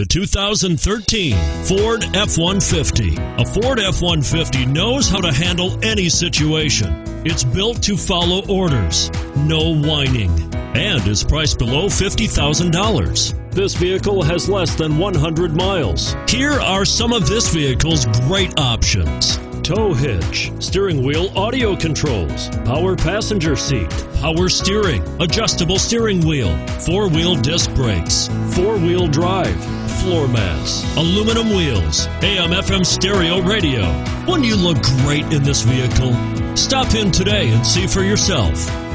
The 2013 Ford F-150. A Ford F-150 knows how to handle any situation. It's built to follow orders, no whining, and is priced below $50,000. This vehicle has less than 100 miles. Here are some of this vehicle's great options: tow hitch, steering wheel audio controls, power passenger seat, power steering, adjustable steering wheel, four-wheel disc brakes, four-wheel drive, floor mats, aluminum wheels, AM/FM stereo radio. Wouldn't you look great in this vehicle? Stop in today and see for yourself.